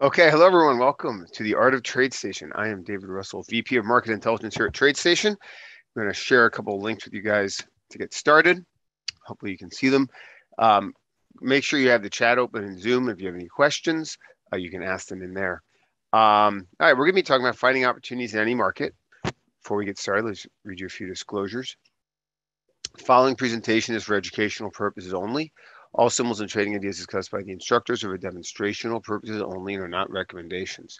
Okay, hello everyone. Welcome to the Art of TradeStation. I am David Russell, VP of Market Intelligence here at TradeStation. I'm going to share a couple of links with you guys to get started. Hopefully you can see them. Make sure you have the chat open in Zoom. If you have any questions, you can ask them in there. All right, we're going to be talking about finding opportunities in any market. Before we get started, let's read you a few disclosures. The following presentation is for educational purposes only. All symbols and trading ideas discussed by the instructors are for demonstrational purposes only and are not recommendations.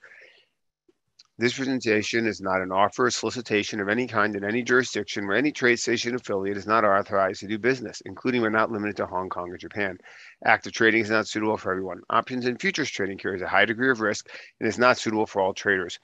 This presentation is not an offer or solicitation of any kind in any jurisdiction where any TradeStation affiliate is not authorized to do business, including but not limited to Hong Kong or Japan. Active trading is not suitable for everyone. Options and futures trading carries a high degree of risk and is not suitable for all traders.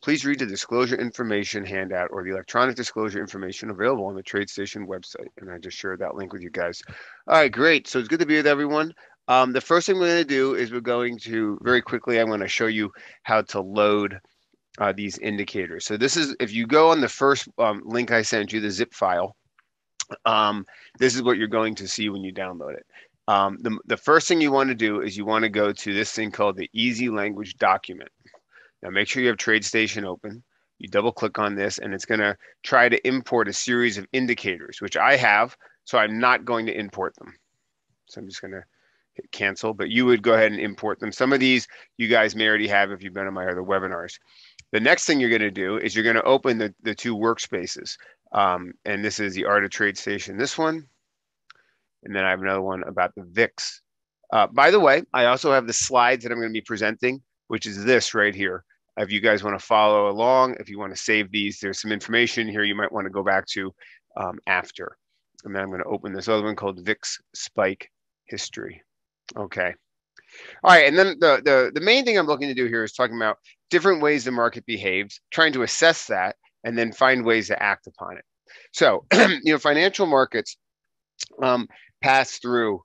Please read the disclosure information handout or the electronic disclosure information available on the TradeStation website. And I just shared that link with you guys. All right, great. So it's good to be with everyone. The first thing we're going to do is we're going to very quickly, I'm going to show you how to load these indicators. So this is, if you go on the first link I sent you, the zip file, this is what you're going to see when you download it. The first thing you want to do is you want to go to this thing called the Easy Language Document. Now make sure you have TradeStation open. You double click on this and it's gonna try to import a series of indicators, which I have, so I'm not going to import them. So I'm just gonna hit cancel, but you would go ahead and import them. Some of these you guys may already have if you've been on my other webinars. The next thing you're gonna do is you're gonna open the two workspaces. And this is the Art of TradeStation, this one. And then I have another one about the VIX. By the way, I also have the slides that I'm gonna be presenting, which is this right here. If you guys want to follow along, if you want to save these, there's some information here you might want to go back to after. And then I'm going to open this other one called VIX Spike History. Okay. All right. And then the main thing I'm looking to do here is talking about different ways the market behaves, trying to assess that, and then find ways to act upon it. So, financial markets pass through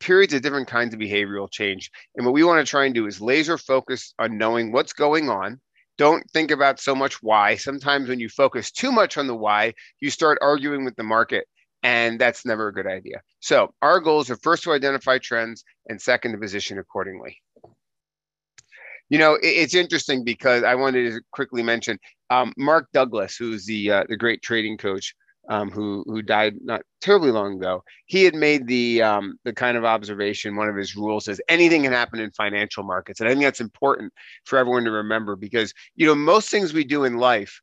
periods of different kinds of behavioral change. And what we want to try and do is laser focus on knowing what's going on. Don't think about so much why. Sometimes when you focus too much on the why, you start arguing with the market, and that's never a good idea. So our goals are first to identify trends and second to position accordingly. You know, it's interesting because I wanted to quickly mention Mark Douglas, who's the great trading coach, who died not terribly long ago. He had made the kind of observation, one of his rules says anything can happen in financial markets. And I think that's important for everyone to remember because, most things we do in life,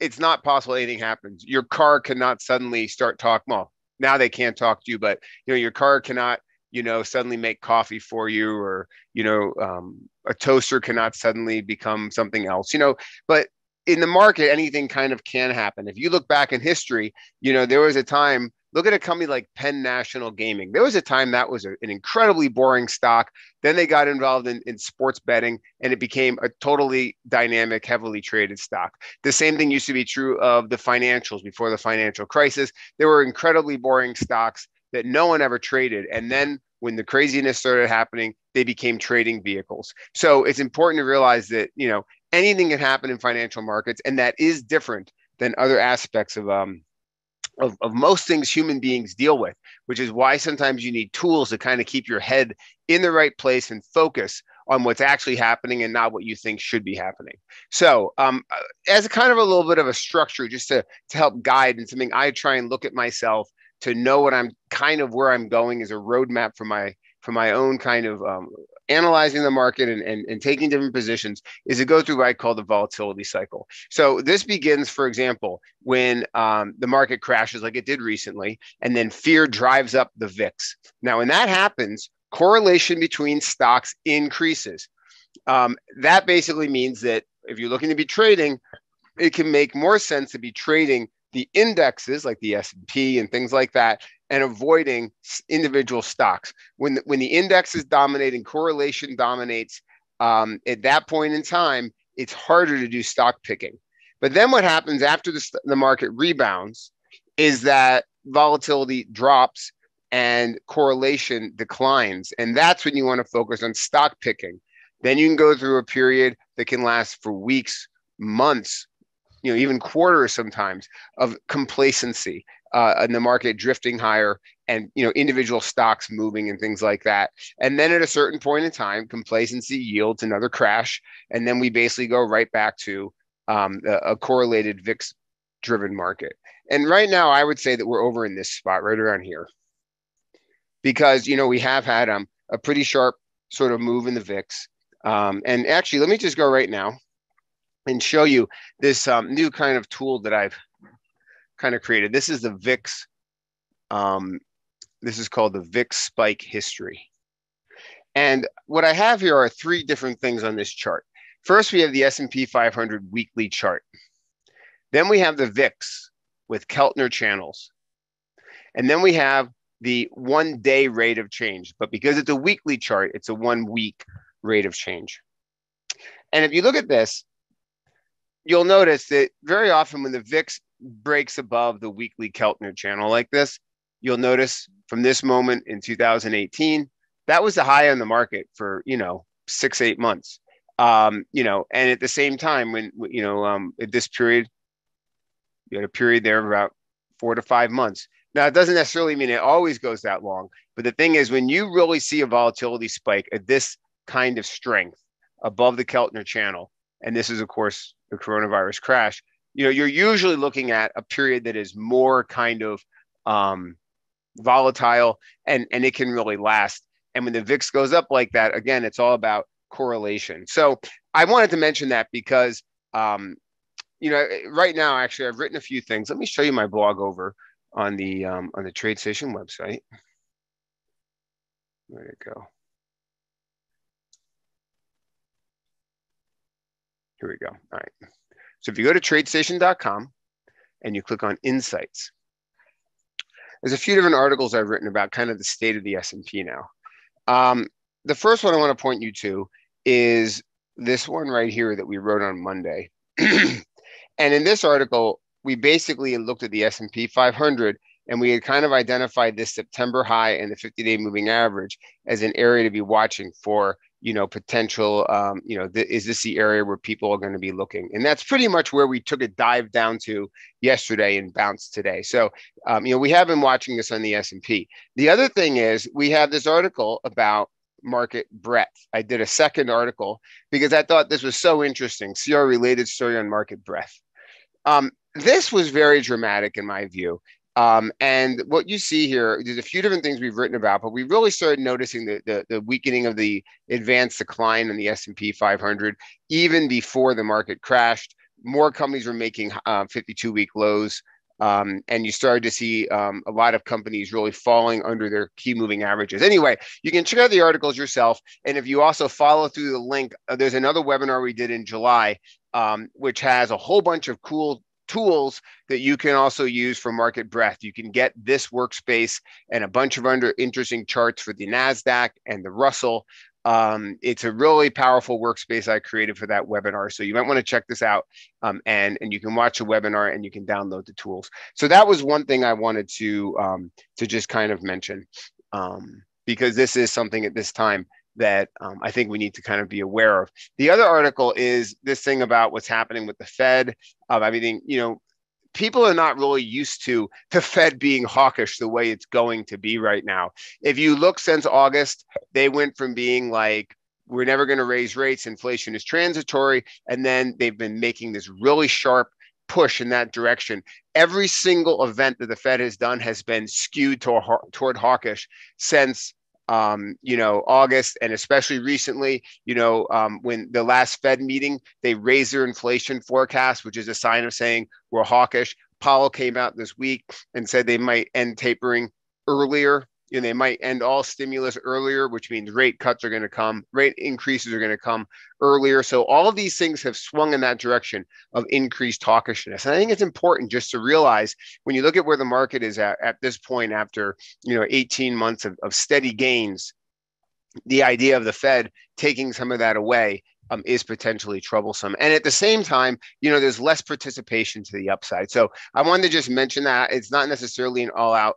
it's not possible anything happens. Your car cannot suddenly start talking. Well, now they can't talk to you, but, your car cannot, suddenly make coffee for you or, a toaster cannot suddenly become something else, but in the market, anything kind of can happen. If you look back in history, there was a time, look at a company like Penn National Gaming. There was a time that was an incredibly boring stock. Then they got involved in sports betting and it became a totally dynamic, heavily traded stock. The same thing used to be true of the financials before the financial crisis. There were incredibly boring stocks that no one ever traded. And then when the craziness started happening, they became trading vehicles. So it's important to realize that, anything can happen in financial markets, and that is different than other aspects of most things human beings deal with, which is why sometimes you need tools to kind of keep your head in the right place and focus on what's actually happening and not what you think should be happening. So as a kind of a little bit of a structure, just to help guide and something I try and look at myself to know what I'm kind of where I'm going as a roadmap for my own kind of analyzing the market and taking different positions is to go through what I call the volatility cycle. So this begins, for example, when the market crashes like it did recently, and then fear drives up the VIX. Now, when that happens, correlation between stocks increases. That basically means that if you're looking to be trading, it can make more sense to be trading the indexes like the S&P and things like that, and avoiding individual stocks. When the index is dominating, correlation dominates. At that point in time, it's harder to do stock picking. But then what happens after the market rebounds is that volatility drops and correlation declines. And that's when you want to focus on stock picking. Then you can go through a period that can last for weeks, months, even quarters sometimes of complacency. and the market drifting higher, and individual stocks moving and things like that. And then at a certain point in time, complacency yields another crash, and then we basically go right back to a correlated VIX-driven market. And right now, I would say that we're over in this spot right around here, because we have had a pretty sharp sort of move in the VIX. And actually, let me just go right now and show you this new kind of tool that I've kind of created. This is the VIX. This is called the VIX Spike History. And what I have here are three different things on this chart. First, we have the S&P 500 weekly chart. Then we have the VIX with Keltner channels. And then we have the one-day rate of change. But because it's a weekly chart, it's a one-week rate of change. And if you look at this, you'll notice that very often when the VIX breaks above the weekly Keltner channel like this, you'll notice from this moment in 2018, that was the high on the market for, 6-8 months. And at the same time, when, at this period, you had a period there of about 4 to 5 months. Now, it doesn't necessarily mean it always goes that long. But the thing is, when you really see a volatility spike at this kind of strength above the Keltner channel, and this is, of course, the coronavirus crash, you're usually looking at a period that is more kind of volatile, and it can really last. And when the VIX goes up like that, again, it's all about correlation. So I wanted to mention that because, right now, actually, I've written a few things. Let me show you my blog over on the TradeStation website. Where'd it go? Here we go. All right. So if you go to tradestation.com and you click on Insights, there's a few different articles I've written about kind of the state of the S&P now. The first one I want to point you to is this one right here that we wrote on Monday. And in this article, we basically looked at the S&P 500, and we had kind of identified this September high and the 50-day moving average as an area to be watching for, potential, is this the area where people are going to be looking? And that's pretty much where we took a dive down to yesterday and bounced today. So, we have been watching this on the S&P. The other thing is we have this article about market breadth. I did a second article because I thought this was so interesting, CR-related story on market breadth. This was very dramatic in my view. And what you see here, there's a few different things we've written about, but we really started noticing the weakening of the advanced decline in the S&P 500 even before the market crashed. More companies were making 52-week lows, and you started to see a lot of companies really falling under their key moving averages. Anyway, you can check out the articles yourself, and if you also follow through the link, there's another webinar we did in July, which has a whole bunch of cool tools that you can also use for market breadth. You can get this workspace and a bunch of interesting charts for the NASDAQ and the Russell. It's a really powerful workspace I created for that webinar. So you might want to check this out, and you can watch a webinar and you can download the tools. So that was one thing I wanted to just kind of mention, because this is something at this time that I think we need to kind of be aware of. The other article is this thing about what's happening with the Fed. People are not really used to the Fed being hawkish the way it's going to be right now. If you look since August, they went from being like, we're never going to raise rates, inflation is transitory, and then they've been making this really sharp push in that direction. Every single event that the Fed has done has been skewed toward hawkish since August, and especially recently, when the last Fed meeting, they raised their inflation forecast, which is a sign of saying we're hawkish. Powell came out this week and said they might end tapering earlier, and they might end all stimulus earlier, which means rate cuts are going to come, rate increases are going to come earlier. So all of these things have swung in that direction of increased hawkishness. And I think it's important just to realize when you look at where the market is at this point after 18 months of steady gains, the idea of the Fed taking some of that away is potentially troublesome. And at the same time, there's less participation to the upside. So I wanted to just mention that it's not necessarily an all out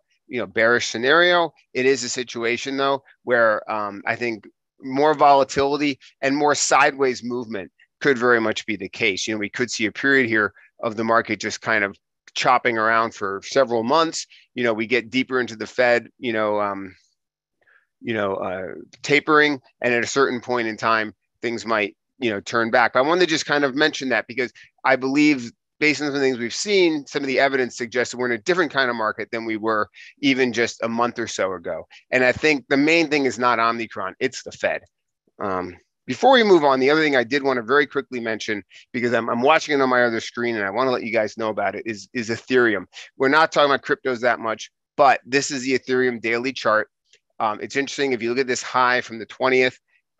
bearish scenario. It is a situation, though, where I think more volatility and more sideways movement could very much be the case. We could see a period here of the market just kind of chopping around for several months. You know, we get deeper into the Fed, tapering, and at a certain point in time, things might, turn back. But I wanted to just kind of mention that because I believe, based on some of the things we've seen, some of the evidence suggests that we're in a different kind of market than we were even just a month or so ago. And I think the main thing is not Omicron, it's the Fed. Before we move on, the other thing I did want to very quickly mention, because I'm watching it on my other screen and I want to let you guys know about it, is Ethereum. We're not talking about cryptos that much, but this is the Ethereum daily chart. It's interesting, if you look at this high from the 20th,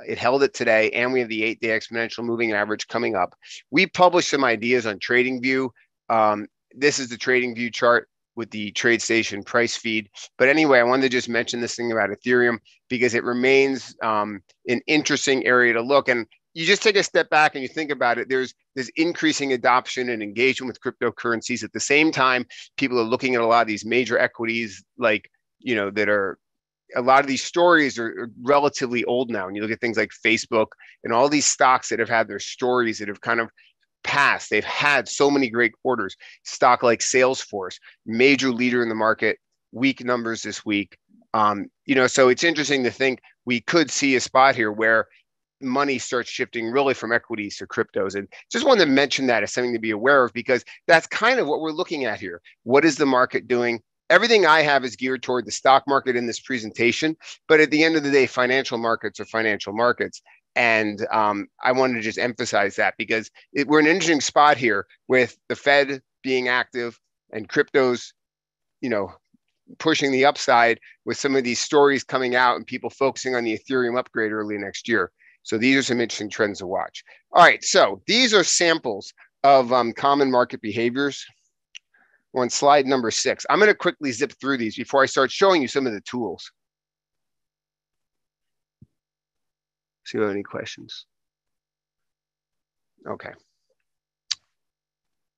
it held it today, and we have the 8-day exponential moving average coming up. We published some ideas on TradingView. This is the TradingView chart with the TradeStation price feed. But anyway, I wanted to just mention this thing about Ethereum because it remains an interesting area to look. And you just take a step back and you think about it. There's increasing adoption and engagement with cryptocurrencies. At the same time, people are looking at a lot of these major equities, like, that are, a lot of these stories are relatively old now. And you look at things like Facebook and all these stocks that have had their stories that have kind of passed. They've had so many great quarters. Stock like Salesforce, major leader in the market, weak numbers this week. So it's interesting to think we could see a spot here where money starts shifting really from equities to cryptos. And just wanted to mention that as something to be aware of, because that's kind of what we're looking at here. What is the market doing? Everything I have is geared toward the stock market in this presentation, but at the end of the day, financial markets are financial markets. And I wanted to just emphasize that because we're in an interesting spot here with the Fed being active and cryptos, pushing the upside with some of these stories coming out and people focusing on the Ethereum upgrade early next year. So these are some interesting trends to watch. All right, so these are samples of common market behaviors. We're on slide number 6. I'm going to quickly zip through these before I start showing you some of the tools. See if you have any questions. Okay.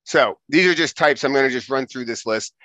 So these are just types. I'm going to just run through this list.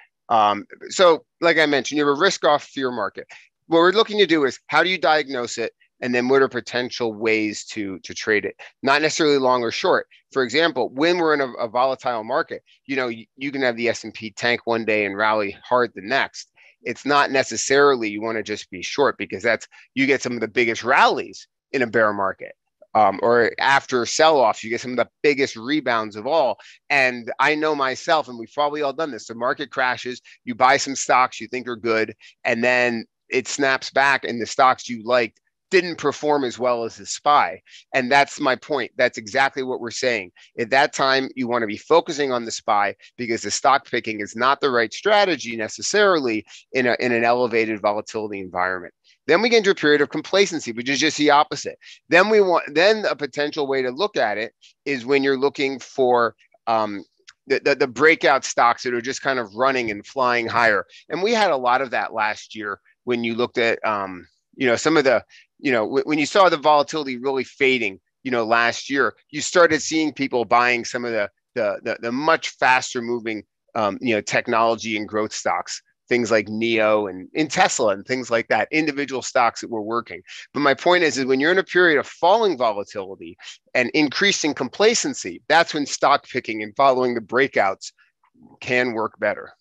So like I mentioned, you have a risk-off fear market. What we're looking to do is how do you diagnose it? And then what are potential ways to trade it? Not necessarily long or short. For example, when we're in a volatile market, you can have the S&P tank one day and rally hard the next. It's not necessarily you want to just be short, because that's, you get some of the biggest rallies in a bear market. Or after sell-offs, you get some of the biggest rebounds of all. And I know myself, and we've probably all done this, the market crashes, you buy some stocks you think are good, and then it snaps back and the stocks you liked didn't perform as well as the SPY. And that's my point. That's exactly what we're saying. At that time, you want to be focusing on the SPY because the stock picking is not the right strategy necessarily in an elevated volatility environment. Then we get into a period of complacency, which is just the opposite. Then a potential way to look at it is when you're looking for the breakout stocks that are just kind of running and flying higher. And we had a lot of that last year when you looked at, some of the, when you saw the volatility really fading, last year, you started seeing people buying some of the much faster moving, technology and growth stocks, things like NEO and in Tesla and things like that, individual stocks that were working. But my point is when you're in a period of falling volatility and increasing complacency, that's when stock picking and following the breakouts can work better.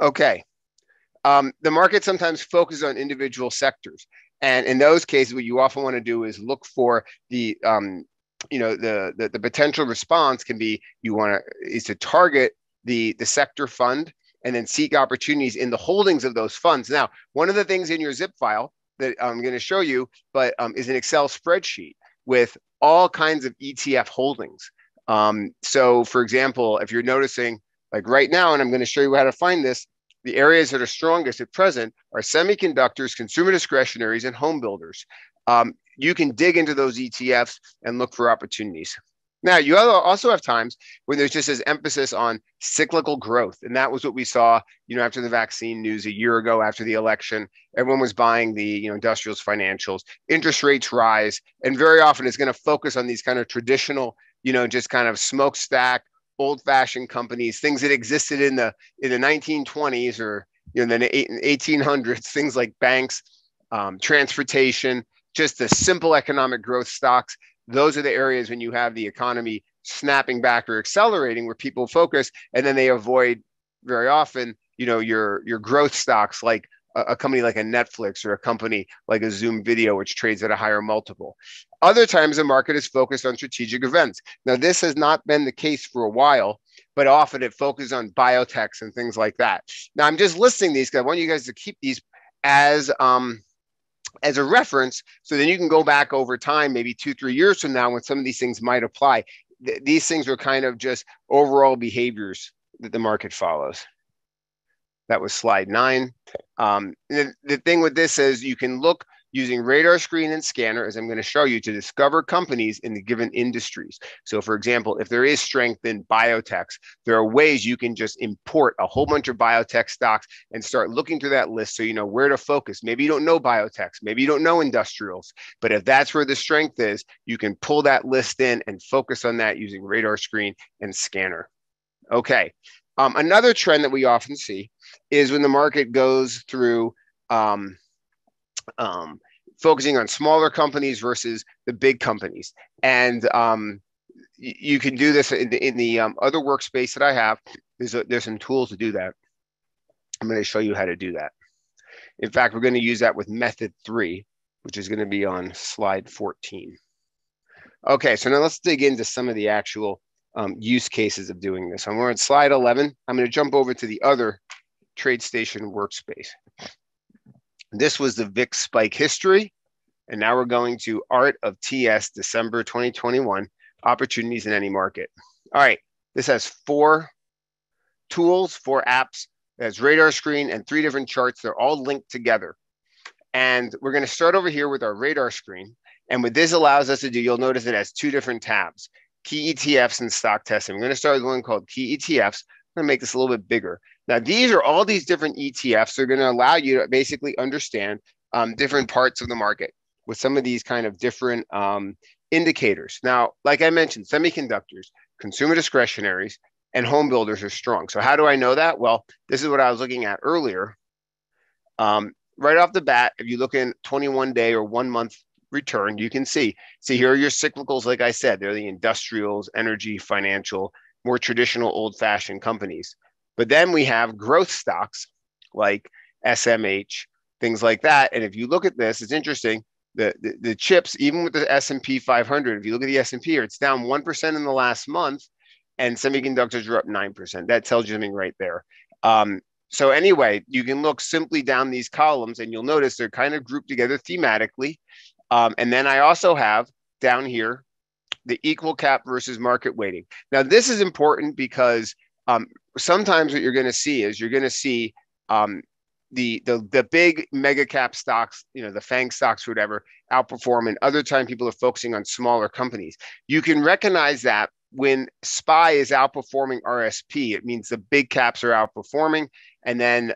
Okay. The market sometimes focuses on individual sectors. And in those cases, what you often want to do is look for the potential response can be, is to target the sector fund and then seek opportunities in the holdings of those funds. Now, one of the things in your zip file that I'm going to show you, is an Excel spreadsheet with all kinds of ETF holdings. So for example, if you're noticing like right now, and I'm going to show you how to find this, the areas that are strongest at present are semiconductors, consumer discretionaries, and home builders. You can dig into those ETFs and look for opportunities. Now, you also have times when there's just this emphasis on cyclical growth. And that was what we saw, after the vaccine news a year ago, after the election, everyone was buying the, industrials, financials, interest rates rise. And very often it's going to focus on these kind of traditional, just kind of smokestack, old-fashioned companies, things that existed in the 1920s or the 1800s, things like banks, transportation, just the simple economic growth stocks. Those are the areas when you have the economy snapping back or accelerating where people focus, and then they avoid very often, you know, your growth stocks like a company like a Netflix or a company like a Zoom video, which trades at a higher multiple. Other times the market is focused on strategic events. Now, this has not been the case for a while, but often it focuses on biotechs and things like that. Now, I'm just listing these because I want you guys to keep these as a reference, so then you can go back over time, maybe 2-3 years from now when some of these things might apply. These things are kind of just overall behaviors that the market follows. That was slide 9. The thing with this is you can look using radar screen and scanner, as I'm going to show you, to discover companies in the given industries. So for example, if there is strength in biotechs, there are ways you can just import a whole bunch of biotech stocks and start looking through that list so you know where to focus. Maybe you don't know biotechs, maybe you don't know industrials, but if that's where the strength is, you can pull that list in and focus on that using radar screen and scanner. Okay. Another trend that we often see is when the market goes through focusing on smaller companies versus the big companies. And you can do this in the other workspace that I have. There's some tools to do that. I'm going to show you how to do that. In fact, we're going to use that with method 3, which is going to be on slide 14. Okay, so now let's dig into some of the actual use cases of doing this. And we're on slide 11. I'm going to jump over to the other TradeStation workspace. This was the VIX spike history. And now we're going to Art of TS, December 2021, opportunities in any market. All right, this has 4 tools, 4 apps. It has radar screen and 3 different charts. They're all linked together. And we're going to start over here with our radar screen. And what this allows us to do, you'll notice it has 2 different tabs. Key ETFs and stock testing. I'm going to start with one called Key ETFs. I'm going to make this a little bit bigger. Now, these are all these different ETFs. They're going to allow you to basically understand different parts of the market with some of these kind of different indicators. Now, like I mentioned, semiconductors, consumer discretionaries, and home builders are strong. So how do I know that? Well, this is what I was looking at earlier. Right off the bat, if you look in 21-day or 1-month return, you can see here are your cyclicals. Like I said, they're the industrials, energy, financial, more traditional old-fashioned companies. But then we have growth stocks like SMH, things like that. And if you look at this, it's interesting. The chips, even with the S&P 500, if you look at the S&P here, it's down 1% in the last month, and semiconductors are up 9%. That tells you something right there. So anyway, you can look simply down these columns, and you'll notice they're kind of grouped together thematically. And then I also have down here the equal cap versus market weighting. Now, this is important because sometimes what you're going to see is you're going to see the big mega cap stocks, you know, the FANG stocks, whatever, outperform. And other times people are focusing on smaller companies. You can recognize that when SPY is outperforming RSP, it means the big caps are outperforming. And then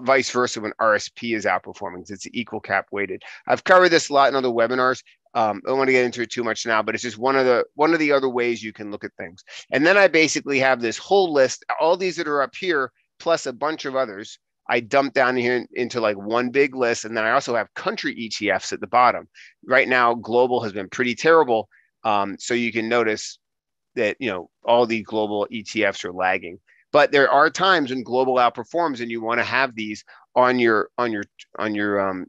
vice versa, when RSP is outperforming, it's equal cap weighted. I've covered this a lot in other webinars. I don't want to get into it too much now, but it's just one of the other ways you can look at things. And then I basically have this whole list, all these that are up here, plus a bunch of others. I dump down here into like one big list. And then I also have country ETFs at the bottom. Right now, global has been pretty terrible. So you can notice that, you know, all the global ETFs are lagging. But there are times when global outperforms, and you want to have these on your you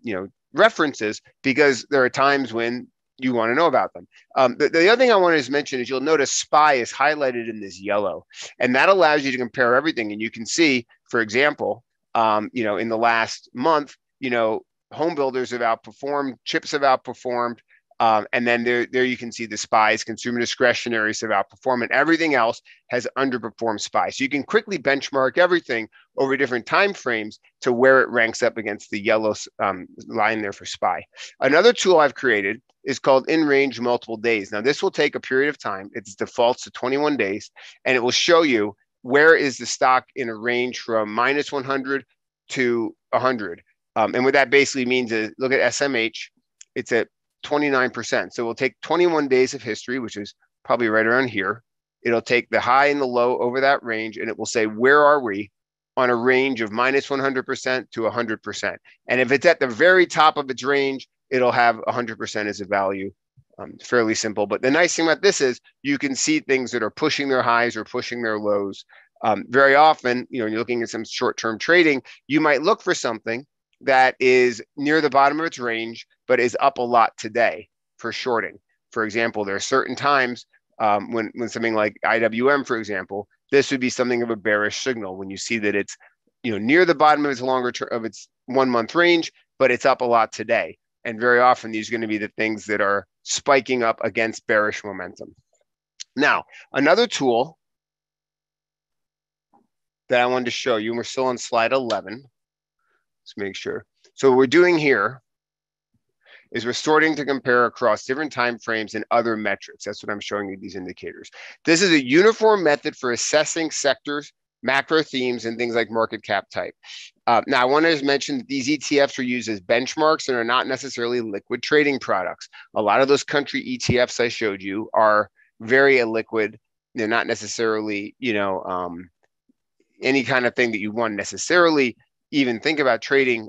know, references, because there are times when you want to know about them. The other thing I wanted to mention is you'll notice SPY is highlighted in this yellow, and that allows you to compare everything. And you can see, for example, you know, in the last month, you know, home builders have outperformed, chips have outperformed. And then there you can see the SPYs, consumer discretionaries have outperformed, and everything else has underperformed SPY. So you can quickly benchmark everything over different time frames to where it ranks up against the yellow line there for SPY. Another tool I've created is called In Range Multiple Days. Now, this will take a period of time. It defaults to 21 days, and it will show you where is the stock in a range from -100 to 100. And what that basically means is, look at SMH. It's at 29%. So we'll take 21 days of history, which is probably right around here. It'll take the high and the low over that range, and it will say, where are we on a range of -100% to 100%? And if it's at the very top of its range, it'll have 100% as a value Fairly simple. But the nice thing about this is you can see things that are pushing their highs or pushing their lows. Very often, you know, when you're looking at some short-term trading, you might look for something that is near the bottom of its range, but is up a lot today for shorting. For example, there are certain times when something like IWM, for example, this would be something of a bearish signal when you see that it's, you know, near the bottom of its longer term of its 1 month range, but it's up a lot today. And very often these are going to be the things that are spiking up against bearish momentum. Now, another tool that I wanted to show you, and we're still on slide 11. Let's make sure. So what we're doing here is we're sorting to compare across different time frames and other metrics. That's what I'm showing you, these indicators. This is a uniform method for assessing sectors, macro themes, and things like market cap type. Now, I want to just mention that these ETFs are used as benchmarks and are not necessarily liquid trading products. A lot of those country ETFs I showed you are very illiquid. They're not necessarily, you know, any kind of thing that you want to necessarily even think about trading,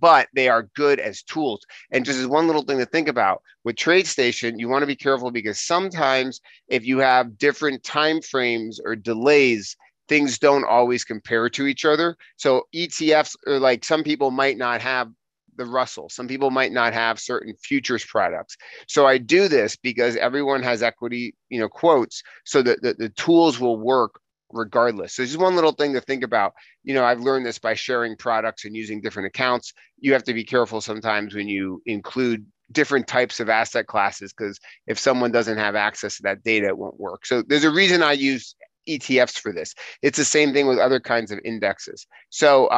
but they are good as tools. And just as one little thing to think about, with TradeStation, you want to be careful because sometimes if you have different time frames or delays, things don't always compare to each other. So ETFs are like, some people might not have the Russell. Some people might not have certain futures products. So I do this because everyone has equity, you know, quotes, so that the tools will work regardless. So just one little thing to think about. You know, I've learned this by sharing products and using different accounts. You have to be careful sometimes when you include different types of asset classes, because if someone doesn't have access to that data, it won't work. So there's a reason I use ETFs for this. It's the same thing with other kinds of indexes. So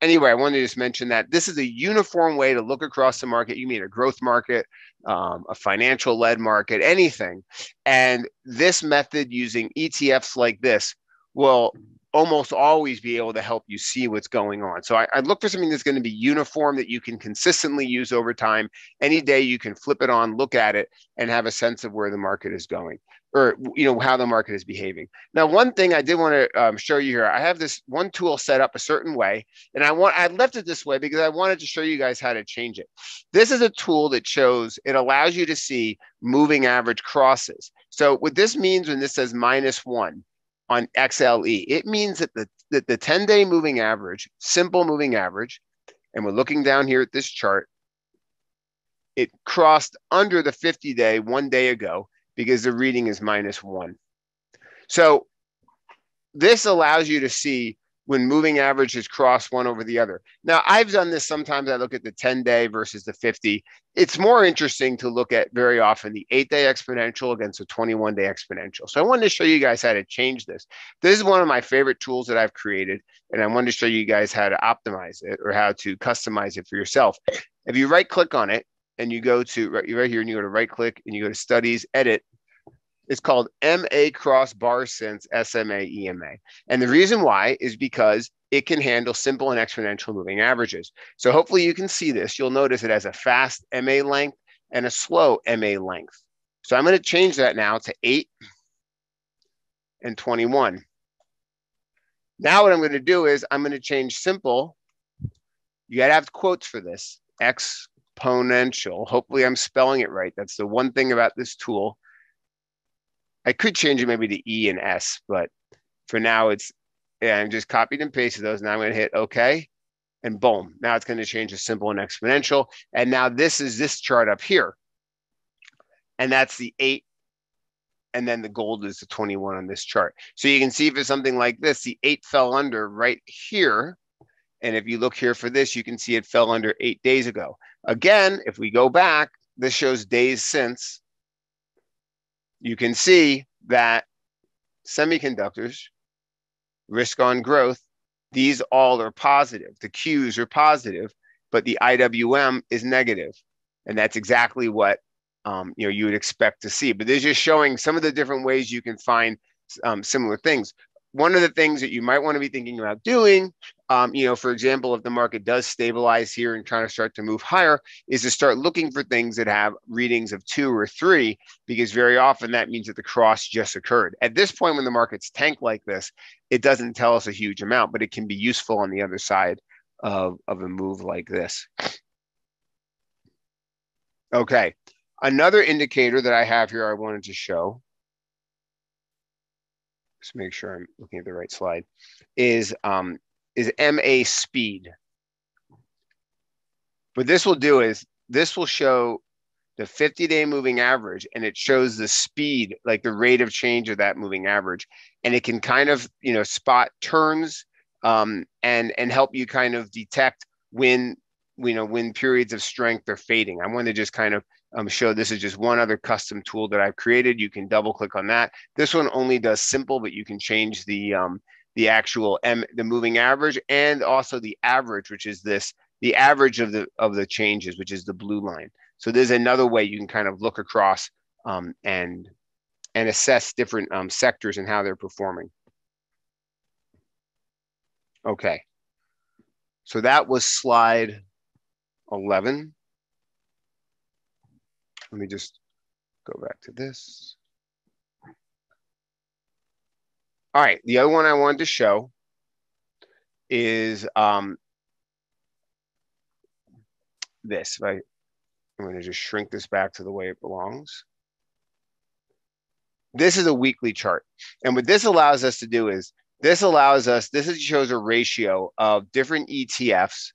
anyway, I wanted to just mention that this is a uniform way to look across the market. You mean a growth market, a financial-led market, anything. And this method using ETFs like this will almost always be able to help you see what's going on. So I look for something that's going to be uniform that you can consistently use over time. Any day you can flip it on, look at it, and have a sense of where the market is going, or, you know, how the market is behaving. Now, one thing I did want to show you here, I have this one tool set up a certain way, and I left it this way because I wanted to show you guys how to change it. This is a tool that shows, it allows you to see moving average crosses. So what this means when this says -1 on XLE, it means that the 10-day moving average, simple moving average, and we're looking down here at this chart, it crossed under the 50-day 1 day ago, because the reading is -1. So this allows you to see when moving averages cross one over the other. Now, I've done this sometimes. I look at the 10-day versus the 50. It's more interesting to look at very often the 8-day exponential against a 21-day exponential. So I wanted to show you guys how to change this. This is one of my favorite tools that I've created, and I wanted to show you guys how to optimize it or how to customize it for yourself. If you right-click on it, and you go to right here, and you go to right-click, and you go to Studies, Edit. It's called MA Cross Bar Sense SMA EMA. And the reason why is because it can handle simple and exponential moving averages. So hopefully you can see this. You'll notice it has a fast MA length and a slow MA length. So I'm going to change that now to 8 and 21. Now what I'm going to do is I'm going to change simple. You got to have quotes for this. Exponential. Hopefully I'm spelling it right. That's the one thing about this tool. I could change it maybe to E and S, but for now it's, yeah, I'm just copied and pasted those. Now I'm going to hit OK, and boom. Now it's going to change to simple and exponential. And now this is this chart up here. And that's the 8. And then the gold is the 21 on this chart. So you can see for something like this, the 8 fell under right here. And if you look here for this, you can see it fell under 8 days ago. Again, if we go back, this shows days since. You can see that semiconductors, risk on growth, these all are positive. The Qs are positive, but the IWM is negative. And that's exactly what you know, you would expect to see. But they're just showing some of the different ways you can find similar things. One of the things that you might want to be thinking about doing, you know, for example, if the market does stabilize here and kind of start to move higher, is to start looking for things that have readings of 2 or 3, because very often that means that the cross just occurred. At this point, when the market's tanked like this, it doesn't tell us a huge amount, but it can be useful on the other side of a move like this. Okay. Another indicator that I have here I wanted to show, just make sure I'm looking at the right slide, is MA speed. What this will do is this will show the 50-day moving average, and it shows the speed, like the rate of change of that moving average. And it can kind of, you know, spot turns and help you kind of detect when, you know, when periods of strength are fading. I want to just kind of show this is just one other custom tool that I've created. You can double click on that. This one only does simple, but you can change the actual the moving average and also the average, which is this, the average of the changes, which is the blue line. So there's another way you can kind of look across and assess different sectors and how they're performing. Okay, so that was slide 11. Let me just go back to this. All right, the other one I wanted to show is this, right? I'm going to just shrink this back to the way it belongs. This is a weekly chart. And what this allows us to do is this allows us, this shows a ratio of different ETFs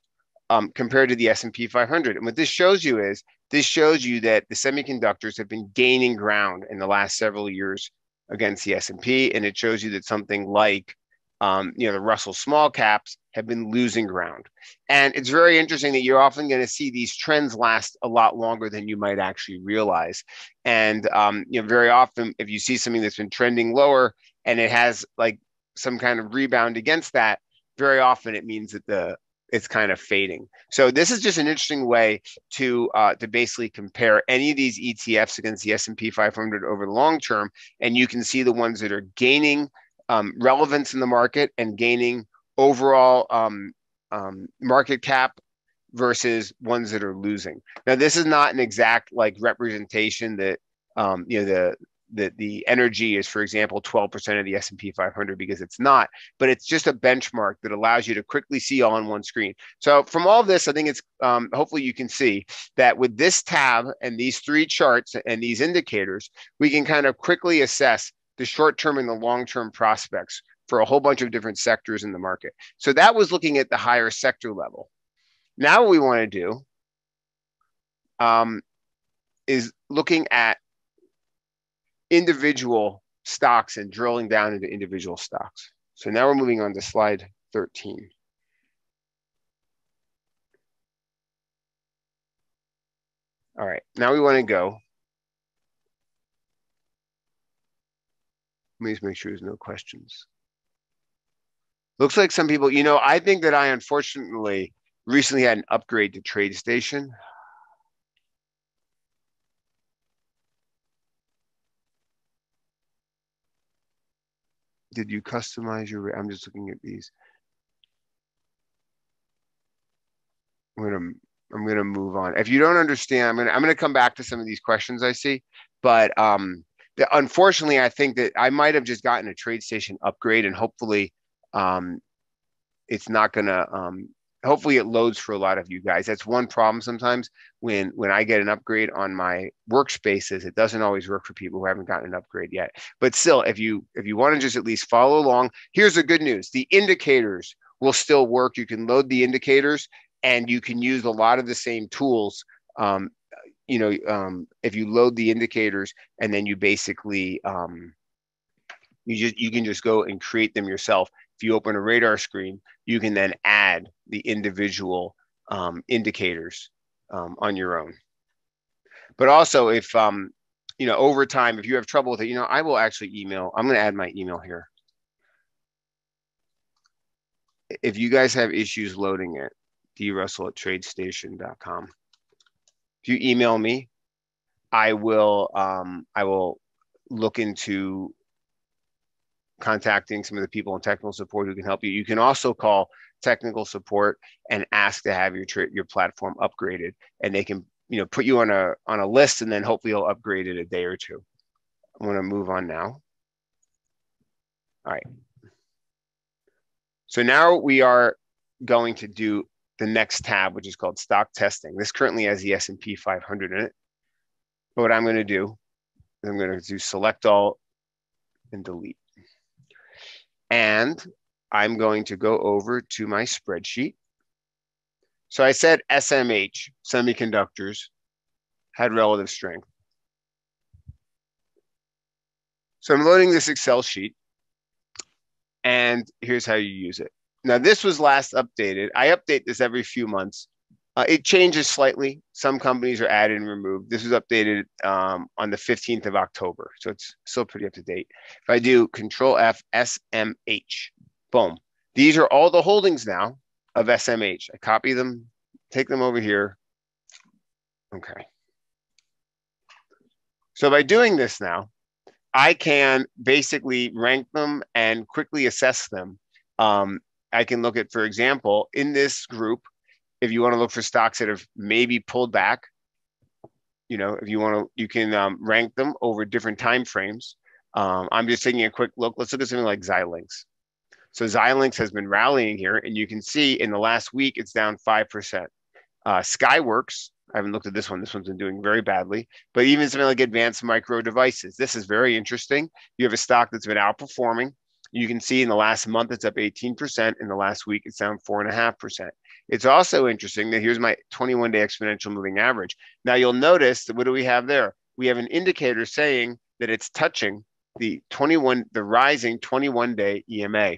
compared to the S&P 500. And what this shows you is this shows you that the semiconductors have been gaining ground in the last several years against the S&P. And it shows you that something like, you know, the Russell small caps have been losing ground. And it's very interesting that you're often going to see these trends last a lot longer than you might actually realize. And, you know, very often if you see something that's been trending lower and it has like some kind of rebound against that, very often it means that it's kind of fading. So this is just an interesting way to basically compare any of these ETFs against the S&P 500 over the long term. And you can see the ones that are gaining relevance in the market and gaining overall market cap versus ones that are losing. Now, this is not an exact like representation that you know the energy is, for example, 12% of the S&P 500 because it's not, but it's just a benchmark that allows you to quickly see all on one screen. So from all this, I think it's hopefully you can see that with this tab and these three charts and these indicators, we can kind of quickly assess the short-term and the long-term prospects for a whole bunch of different sectors in the market. So that was looking at the higher sector level. Now what we want to do is looking at individual stocks and drilling down into individual stocks. So now we're moving on to slide 13. All right, now we want to go. Please make sure there's no questions. Looks like some people, you know, I think that I unfortunately recently had an upgrade to TradeStation. Did you customize your, I'm just looking at these. I'm gonna move on. If you don't understand, I'm gonna come back to some of these questions I see, but unfortunately, I think that I might have just gotten a TradeStation upgrade, and hopefully it's not going to, hopefully it loads for a lot of you guys. That's one problem sometimes when I get an upgrade on my workspaces, it doesn't always work for people who haven't gotten an upgrade yet. But still, if you want to just at least follow along, here's the good news. The indicators will still work. You can load the indicators and you can use a lot of the same tools you know, if you load the indicators and then you basically, you can just go and create them yourself. If you open a radar screen, you can then add the individual indicators on your own. But also if, you know, over time, if you have trouble with it, you know, I will actually email, I'm going to add my email here. If you guys have issues loading it, drussell@tradestation.com. If you email me, I will look into contacting some of the people in technical support who can help you. You can also call technical support and ask to have your platform upgraded, and they can, you know, put you on a list, and then hopefully you'll upgrade it a day or two. I want to move on now. All right. So now we are going to do the next tab, which is called stock testing. This currently has the S&P 500 in it. But what I'm going to do is I'm going to do select all and delete. And I'm going to go over to my spreadsheet. So I said SMH, semiconductors, had relative strength. So I'm loading this Excel sheet, and here's how you use it. Now, this was last updated. I update this every few months. It changes slightly. Some companies are added and removed. This was updated on the 15th of October. So it's still pretty up to date. If I do Control F, SMH, boom. These are all the holdings now of SMH. I copy them, take them over here. Okay. So by doing this now, I can basically rank them and quickly assess them. I can look at, for example, in this group, if you want to look for stocks that have maybe pulled back, you know, if you want to, you can rank them over different time frames. I'm just taking a quick look. Let's look at something like Xilinx. So Xilinx has been rallying here, and you can see in the last week, it's down 5%. Skyworks, I haven't looked at this one. This one's been doing very badly. But even something like Advanced Micro Devices, this is very interesting. You have a stock that's been outperforming. You can see in the last month, it's up 18%. In the last week, it's down 4.5%. It's also interesting that here's my 21-day exponential moving average. Now you'll notice that what do we have there? We have an indicator saying that it's touching the rising 21-day EMA.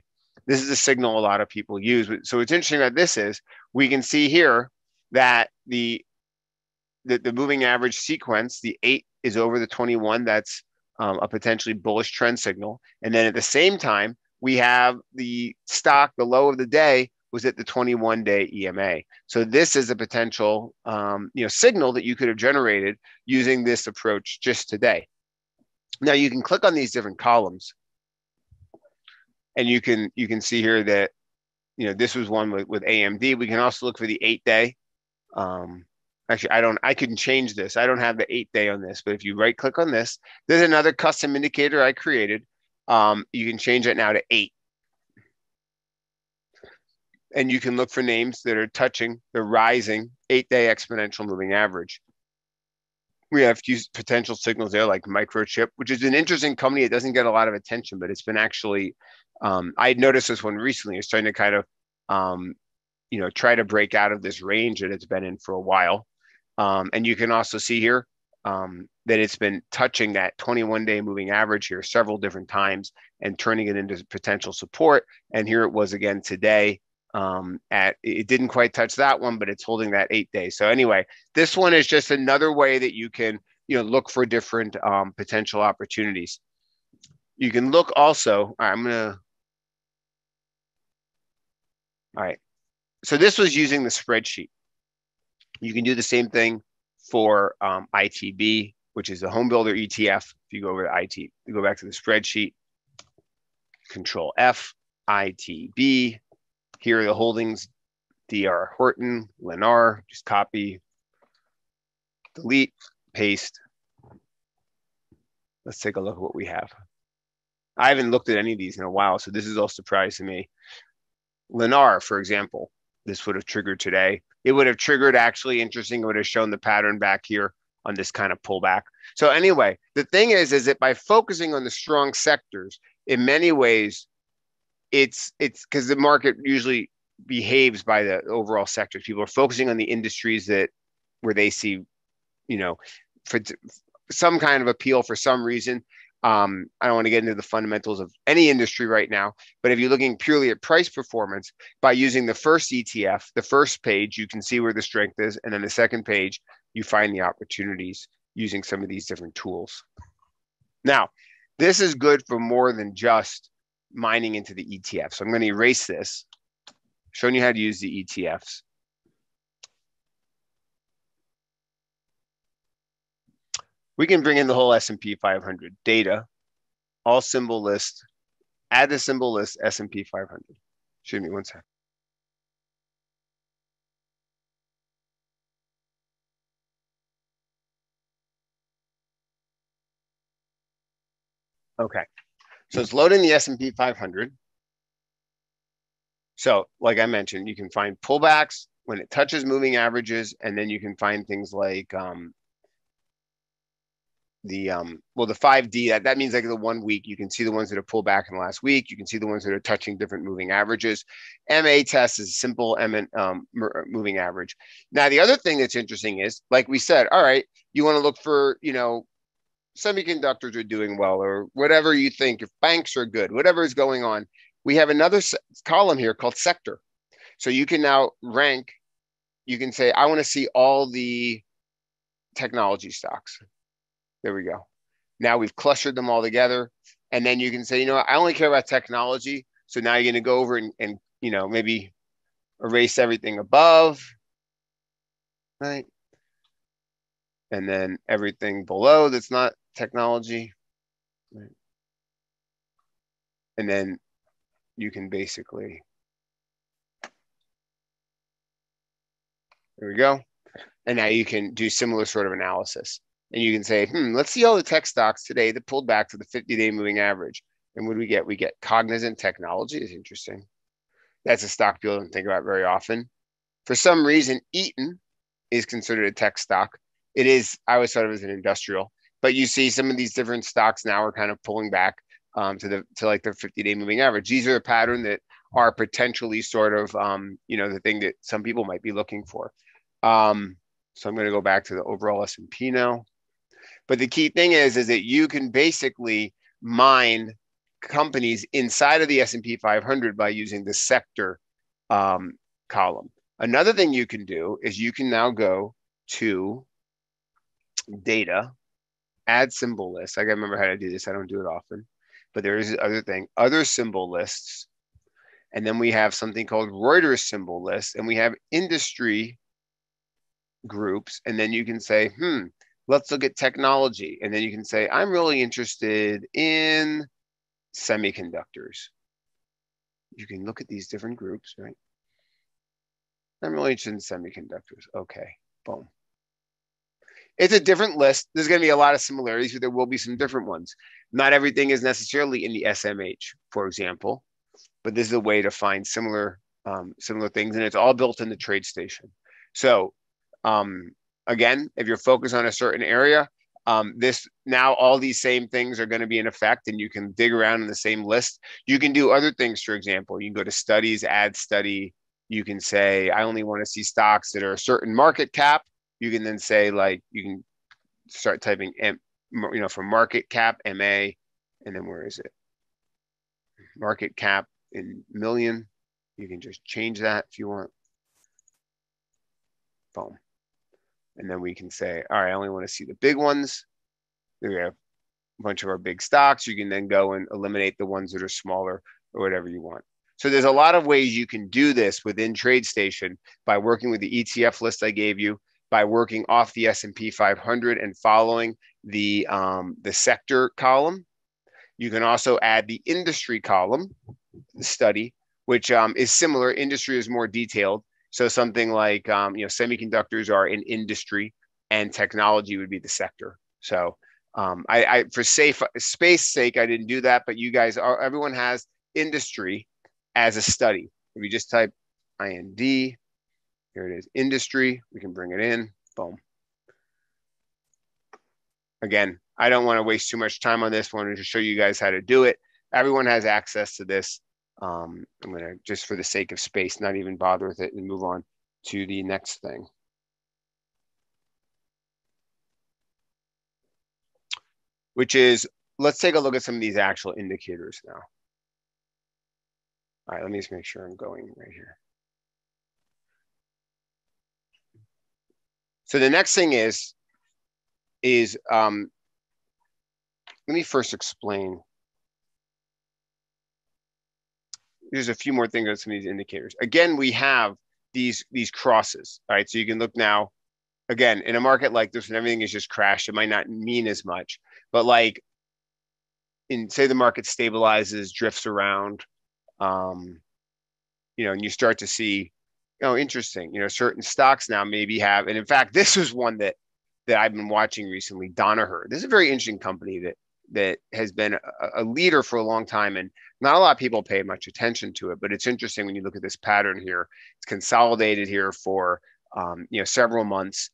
This is a signal a lot of people use. So what's interesting about this is we can see here that the moving average sequence, the 8 is over the 21. That's a potentially bullish trend signal. And then at the same time, we have the stock, the low of the day was at the 21-day EMA. So this is a potential signal that you could have generated using this approach just today. Now you can click on these different columns, and you can see here that this was one with AMD. We can also look for the 8-day. Actually, I couldn't change this. I don't have the 8-day on this, but if you right-click on this, there's another custom indicator I created. You can change it now to 8. And you can look for names that are touching the rising 8-day exponential moving average. We have potential signals there like Microchip, which is an interesting company. It doesn't get a lot of attention, but it's been actually, I had noticed this one recently. It's trying to kind of, try to break out of this range that it's been in for a while. And you can also see here that it's been touching that 21-day moving average here several different times and turning it into potential support. And here it was again today. It didn't quite touch that one, but it's holding that 8-day. So anyway, this one is just another way that you can look for different potential opportunities. You can look also. All right. So this was using the spreadsheet. You can do the same thing for ITB, which is the home builder ETF. If you go over to IT, you go back to the spreadsheet, Control F, ITB. Here are the holdings, DR Horton, Lennar, just copy, delete, paste. Let's take a look at what we have. I haven't looked at any of these in a while, so this is all a surprise to me. Lennar, for example, this would have triggered today. It would have triggered, actually, interesting, it would have shown the pattern back here on this kind of pullback. So anyway, the thing is that by focusing on the strong sectors, in many ways, it's because the market usually behaves by the overall sectors. People are focusing on the industries where they see, for some kind of appeal for some reason. I don't want to get into the fundamentals of any industry right now, but if you're looking purely at price performance, by using the first ETF, the first page, you can see where the strength is. And then the second page, you find the opportunities using some of these different tools. Now, this is good for more than just mining into the ETF. So I'm going to erase this, showing you how to use the ETFs. We can bring in the whole S&P 500 data, all symbol list, add the symbol list S&P 500. Excuse me one second. Okay. So it's loading the S&P 500. So like I mentioned, you can find pullbacks when it touches moving averages, and then you can find things like the 5D, that means like the 1 week, you can see the ones that have pulled back in the last week. You can see the ones that are touching different moving averages. MA test is a simple moving average. Now, the other thing that's interesting is, like we said, all right, you want to look for, you know, semiconductors are doing well or whatever you think, if banks are good, whatever is going on. We have another column here called sector. So you can now rank, you can say, I want to see all the technology stocks. There we go. Now we've clustered them all together. And then you can say, you know, I only care about technology. So now you're going to go over and you know, maybe erase everything above, right? And then everything below that's not technology, right? And then you can basically, there we go. And now you can do similar sort of analysis. And you can say, let's see all the tech stocks today that pulled back to the 50-day moving average. And what do we get? We get Cognizant Technology is interesting. That's a stock people don't think about very often. For some reason, Eaton is considered a tech stock. It is, I always thought of it as an industrial. But you see some of these different stocks now are kind of pulling back to like their 50-day moving average. These are a pattern that are potentially sort of, you know, the thing that some people might be looking for. So I'm going to go back to the overall S&P now. But the key thing is that you can basically mine companies inside of the S&P 500 by using the sector column. Another thing you can do is you can now go to data, add symbol lists. I got to remember how to do this. I don't do it often. But there is another thing, other symbol lists. And then we have something called Reuters symbol lists. And we have industry groups. And then you can say, let's look at technology. And then you can say, I'm really interested in semiconductors. You can look at these different groups, right? I'm really interested in semiconductors. Okay, boom. It's a different list. There's going to be a lot of similarities, but there will be some different ones. Not everything is necessarily in the SMH, for example, but this is a way to find similar things. And it's all built in the TradeStation. So again, if you're focused on a certain area, now all these same things are going to be in effect, and you can dig around in the same list. You can do other things, for example. You can go to studies, add study. You can say, I only want to see stocks that are a certain market cap. You can then say, like, you can start typing, you know, for market cap, MA, and then where is it? Market cap in million. You can just change that if you want. Boom. And then we can say, all right, I only want to see the big ones. We have a bunch of our big stocks. You can then go and eliminate the ones that are smaller or whatever you want. So there's a lot of ways you can do this within TradeStation by working with the ETF list I gave you, by working off the S&P 500 and following the sector column. You can also add the industry column, the study, which is similar. Industry is more detailed. So something like, you know, semiconductors are in industry and technology would be the sector. So for space sake, I didn't do that, but you guys are, everyone has industry as a study. If you just type IND, here it is, industry, we can bring it in, boom. Again, I don't want to waste too much time on this. I wanted to show you guys how to do it. Everyone has access to this. I'm going to, just for the sake of space, not even bother with it and move on to the next thing. Which is, let's take a look at some of these actual indicators now. All right, let me just make sure I'm going right here. So the next thing is let me first explain. There's a few more things on some of these indicators. Again, we have these crosses, all right? So you can look now, again, in a market like this, when everything is just crashed, it might not mean as much, but like in, say, the market stabilizes, drifts around, you know, and you start to see, oh, interesting, you know, certain stocks now maybe have, and in fact, this is one that I've been watching recently, Donaher. This is a very interesting company that has been a leader for a long time, and not a lot of people pay much attention to it, but it's interesting when you look at this pattern here. It's consolidated here for you know, several months,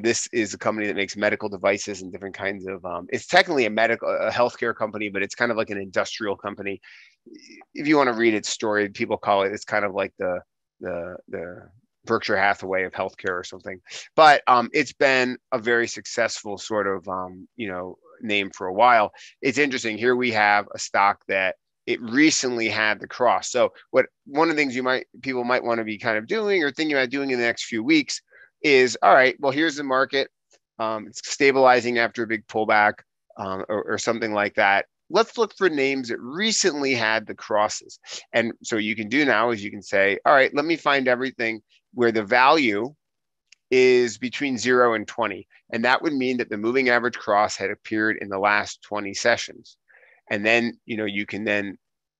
This is a company that makes medical devices and different kinds of, it's technically a healthcare company, but it's kind of like an industrial company. If you want to read its story, people call it, it's kind of like the Berkshire Hathaway of healthcare or something. But it's been a very successful sort of, you know, name for a while. It's interesting. Here we have a stock that it recently had the cross. So what, one of the things you might, people might want to be kind of doing or thinking about doing in the next few weeks is, all right, well, here's the market. It's stabilizing after a big pullback or something like that. Let's look for names that recently had the crosses. And so you can do now is you can say, all right, let me find everything where the value is between 0 and 20. And that would mean that the moving average cross had appeared in the last 20 sessions. And then, you know, you can then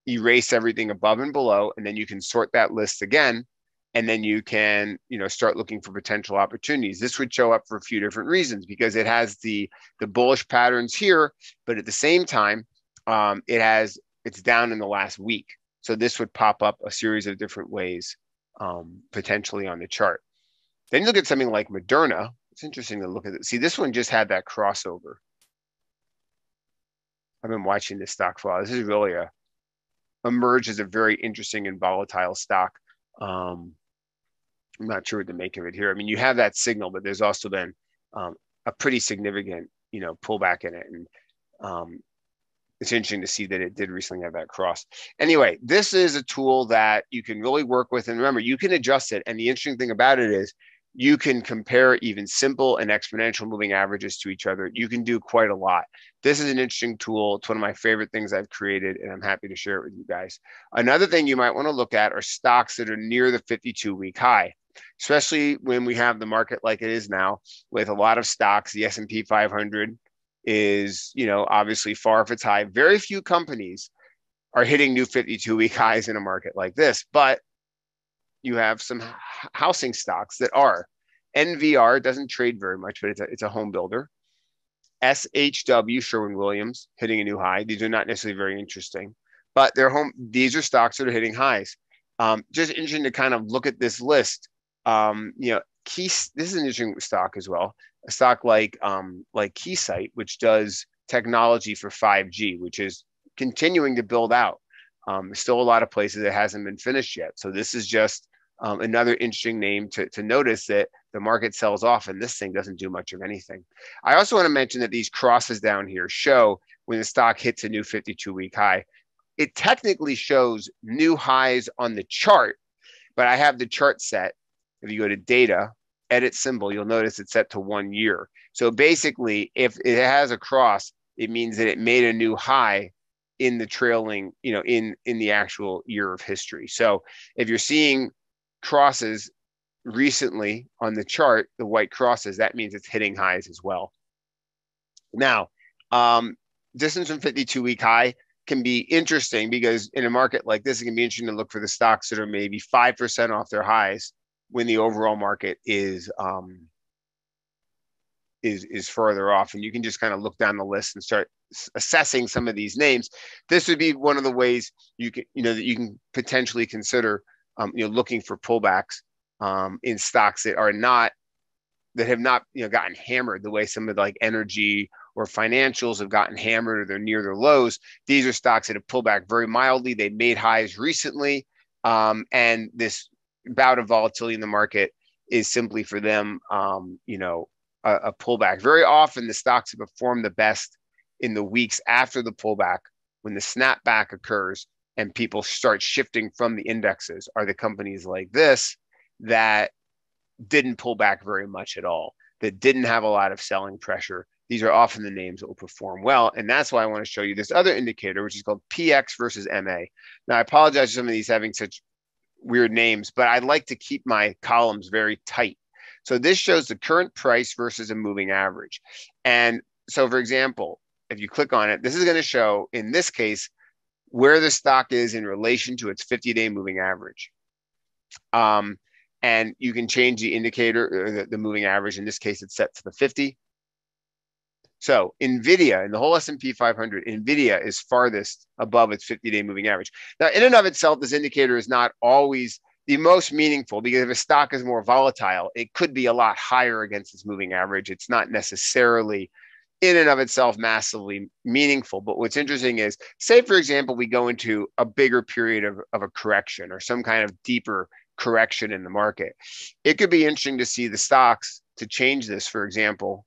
erase everything above and below, and then you can sort that list again. And then you can, you know, start looking for potential opportunities. This would show up for a few different reasons because it has the bullish patterns here, but at the same time, it's down in the last week. So this would pop up a series of different ways potentially on the chart. Then you look at something like Moderna. It's interesting to look at it. See, this one just had that crossover. I've been watching this stock for a while. This is really emerged as a very interesting and volatile stock. I'm not sure what to make of it here. I mean, you have that signal, but there's also been a pretty significant, you know, pullback in it. And it's interesting to see that it did recently have that cross. Anyway, this is a tool that you can really work with. And remember, you can adjust it. And the interesting thing about it is you can compare even simple and exponential moving averages to each other. You can do quite a lot. This is an interesting tool. It's one of my favorite things I've created, and I'm happy to share it with you guys. Another thing you might want to look at are stocks that are near the 52-week high, especially when we have the market like it is now with a lot of stocks. The S&P 500 is, you know, obviously far off its high. Very few companies are hitting new 52-week highs in a market like this, but you have some housing stocks that are. NVR doesn't trade very much, but it's a home builder. SHW, Sherwin-Williams, hitting a new high. These are not necessarily very interesting, but they're these are stocks that are hitting highs. Just interesting to kind of look at this list. You know, this is an interesting stock as well. A stock like Keysight, which does technology for 5G, which is continuing to build out. Still a lot of places it hasn't been finished yet. So this is just another interesting name to notice that the market sells off and this thing doesn't do much of anything. I also want to mention that these crosses down here show when the stock hits a new 52-week high. It technically shows new highs on the chart, but I have the chart set. If you go to data, edit symbol, you'll notice it's set to 1 year. So basically, if it has a cross, it means that it made a new high in the trailing, you know, in the actual year of history. So if you're seeing crosses recently on the chart, the white crosses, that means it's hitting highs as well. Now, distance from 52-week high can be interesting because in a market like this, it can be interesting to look for the stocks that are maybe 5% off their highs when the overall market is further off. And you can just kind of look down the list and start assessing some of these names. This would be one of the ways you can, you know, that you can potentially consider, you know, looking for pullbacks in stocks that are not, that have not, you know, gotten hammered the way some of the, like energy or financials have gotten hammered or they're near their lows. These are stocks that have pulled back very mildly. They made highs recently. And this bout of volatility in the market is simply for them, you know, a pullback. Very often the stocks have performed the best in the weeks after the pullback, when the snapback occurs and people start shifting from the indexes, are the companies like this that didn't pull back very much at all, that didn't have a lot of selling pressure. These are often the names that will perform well. And that's why I want to show you this other indicator, which is called PX versus MA. Now, I apologize for some of these having such weird names, but I like to keep my columns very tight. So this shows the current price versus a moving average. And so, for example, if you click on it, this is going to show, in this case, where the stock is in relation to its 50-day moving average. And you can change the indicator, or the moving average. In this case, it's set to the 50. So NVIDIA, and the whole S&P 500, NVIDIA is farthest above its 50-day moving average. Now, in and of itself, this indicator is not always the most meaningful, because if a stock is more volatile, it could be a lot higher against its moving average. It's not necessarily in and of itself massively meaningful. But what's interesting is, say, for example, we go into a bigger period of a correction or some kind of deeper correction in the market. It could be interesting to see the stocks to change this, for example,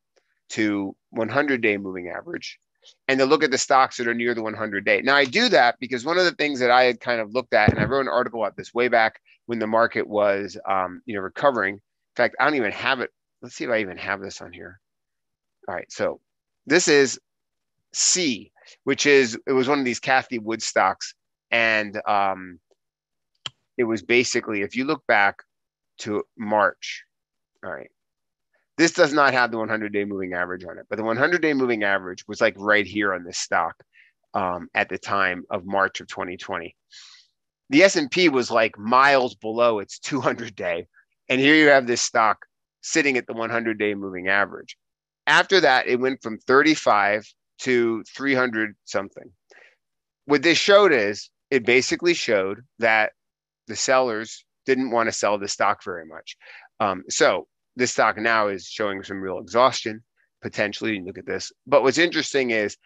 to 100-day moving average, and to look at the stocks that are near the 100-day. Now, I do that because one of the things that I had kind of looked at, and I wrote an article about this way back when the market was recovering. In fact, I don't even have it. Let's see if I even have this on here. All right, so this is C, which is, it was one of these Cathie Wood stocks. And it was basically, if you look back to March, all right, this does not have the 100-day moving average on it, but the 100-day moving average was like right here on this stock at the time of March of 2020. The S&P was like miles below its 200-day. And here you have this stock sitting at the 100-day moving average. After that, it went from 35 to 300 something. What this showed is, it basically showed that the sellers didn't want to sell the stock very much. So this stock now is showing some real exhaustion, potentially. You can look at this. But what's interesting is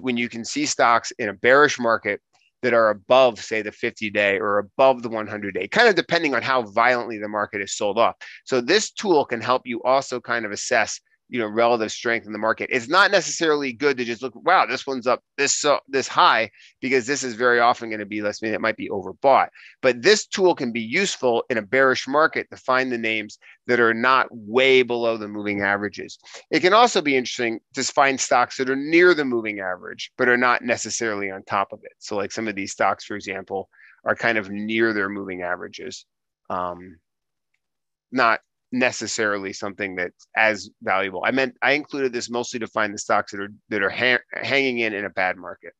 when you can see stocks in a bearish market that are above, say, the 50-day or above the 100-day, kind of depending on how violently the market is sold off. So this tool can help you also kind of assess, you know, relative strength in the market. It's not necessarily good to just look, wow, this one's up this high, because this is very often going to be, let's mean, it might be overbought. But this tool can be useful in a bearish market to find the names that are not way below the moving averages. It can also be interesting to find stocks that are near the moving average, but are not necessarily on top of it. So like some of these stocks, for example, are kind of near their moving averages. Not necessarily something that's as valuable. I included this mostly to find the stocks that are hanging in a bad market.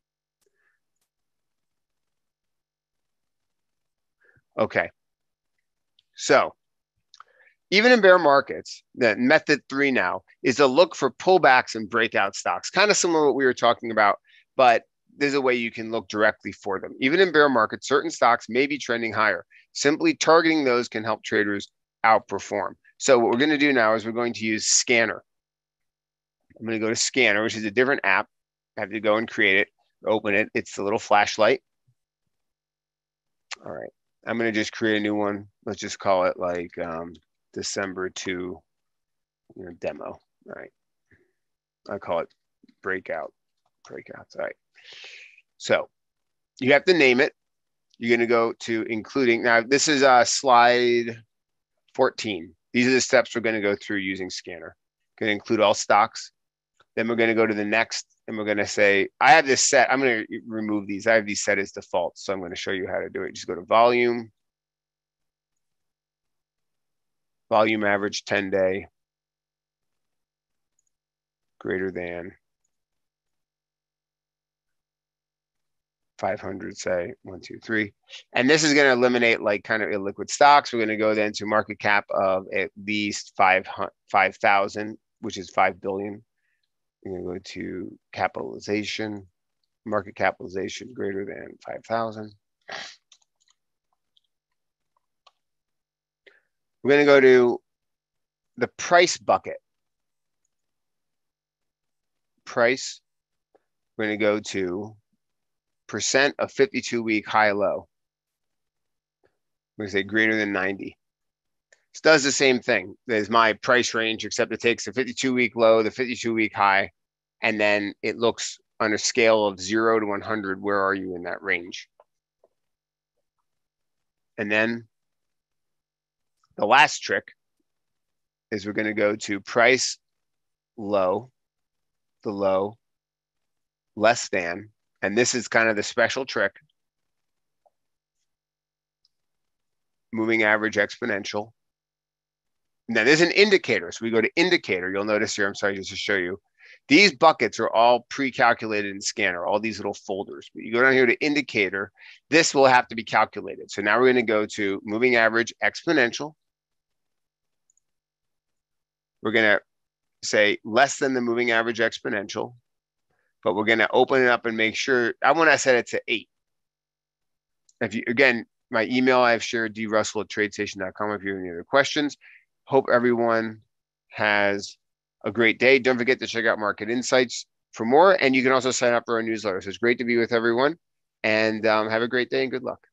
Okay. So even in bear markets, the method 3 now is to look for pullbacks and breakout stocks, kind of similar to what we were talking about, but there's a way you can look directly for them. Even in bear markets, certain stocks may be trending higher. Simply targeting those can help traders outperform. So what we're going to do now is we're going to use Scanner. I'm going to go to Scanner, which is a different app. I have to go and create it, open it. It's the little flashlight. All right. I'm going to just create a new one. Let's just call it like December to demo. All right. I call it breakouts. All right. So you have to name it. You're going to go to including. Now this is a slide 14. These are the steps we're going to go through using Scanner. Going to include all stocks. Then we're going to go to the next, and we're going to say, I have this set. I'm going to remove these. I have these set as default. So I'm going to show you how to do it. Just go to volume. Volume average 10-day. Greater than 500, say 1, 2, 3. And this is going to eliminate like kind of illiquid stocks. We're going to go then to market cap of at least 5,000, which is 5 billion. We're going to go to capitalization, market capitalization greater than 5,000. We're going to go to the price bucket. Price. We're going to go to percent of 52-week high-low. We're going to say greater than 90. This does the same thing as my price range, except it takes the 52-week low, the 52-week high, and then it looks on a scale of 0 to 100, where are you in that range? And then the last trick is we're going to go to price low, the low, less than. And this is kind of the special trick. Moving average exponential. Now there's an indicator. So we go to indicator. You'll notice here, I'm sorry, just to show you. These buckets are all pre-calculated in Scanner, all these little folders. But you go down here to indicator. This will have to be calculated. So now we're going to go to moving average exponential. We're going to say less than the moving average exponential. But we're going to open it up and make sure, I want to set it to 8. If you, again, My email I've shared, drussell@tradestation.com, if you have any other questions. Hope everyone has a great day. Don't forget to check out Market Insights for more, and you can also sign up for our newsletter. So it's great to be with everyone, and have a great day and good luck.